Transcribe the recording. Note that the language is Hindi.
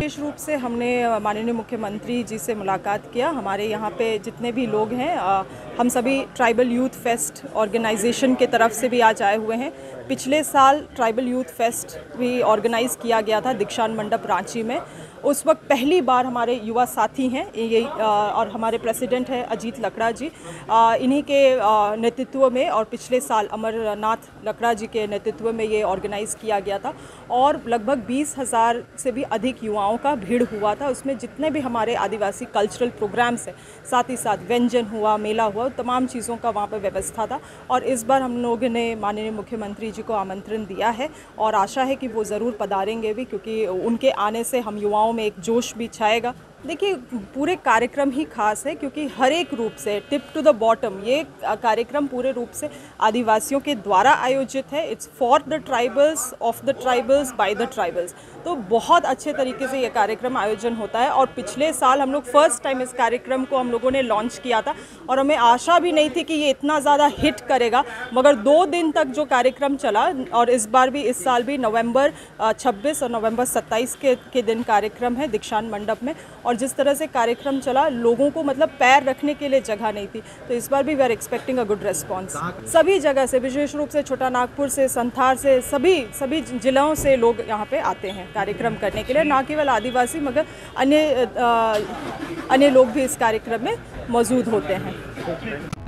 विशेष रूप से हमने माननीय मुख्यमंत्री जी से मुलाकात किया। हमारे यहाँ पे जितने भी लोग हैं, हम सभी ट्राइबल यूथ फेस्ट ऑर्गेनाइजेशन के तरफ से भी आज आए हुए हैं। पिछले साल ट्राइबल यूथ फेस्ट भी ऑर्गेनाइज़ किया गया था दीक्षांत मंडप रांची में। उस वक्त पहली बार हमारे युवा साथी हैं ये और हमारे प्रेसिडेंट हैं अजीत लकड़ा जी, इन्हीं के नेतृत्व में और पिछले साल अमरनाथ लकड़ा जी के नेतृत्व में ये ऑर्गेनाइज़ किया गया था और लगभग 20,000 से भी अधिक युवाओं का भीड़ हुआ था। उसमें जितने भी हमारे आदिवासी कल्चरल प्रोग्राम्स हैं, साथ ही साथ व्यंजन हुआ, मेला हुआ, तमाम चीज़ों का वहाँ पर व्यवस्था था। और इस बार हम लोगों ने माननीय मुख्यमंत्री जी को आमंत्रण दिया है और आशा है कि वो ज़रूर पधारेंगे भी, क्योंकि उनके आने से हम युवाओं में एक जोश भी छाएगा। देखिए, पूरे कार्यक्रम ही खास है क्योंकि हर एक रूप से टिप टू द बॉटम ये कार्यक्रम पूरे रूप से आदिवासियों के द्वारा आयोजित है। It's for the tribals, of the tribals, by the tribals. तो बहुत अच्छे तरीके से ये कार्यक्रम आयोजन होता है और पिछले साल हम लोग फर्स्ट टाइम इस कार्यक्रम को हम लोगों ने लॉन्च किया था और हमें आशा भी नहीं थी कि ये इतना ज़्यादा हिट करेगा, मगर 2 दिन तक जो कार्यक्रम चला और इस बार भी, इस साल भी नवंबर 26 और नवंबर 27 के दिन कार्यक्रम है दीक्षांत मंडप में। और जिस तरह से कार्यक्रम चला, लोगों को मतलब पैर रखने के लिए जगह नहीं थी, तो इस बार भी we are expecting a good response. सभी जगह से, विशेष रूप से छोटा नागपुर से, संथार से, सभी जिलों से लोग यहाँ पे आते हैं कार्यक्रम करने के लिए। ना केवल आदिवासी मगर अन्य लोग भी इस कार्यक्रम में मौजूद होते हैं।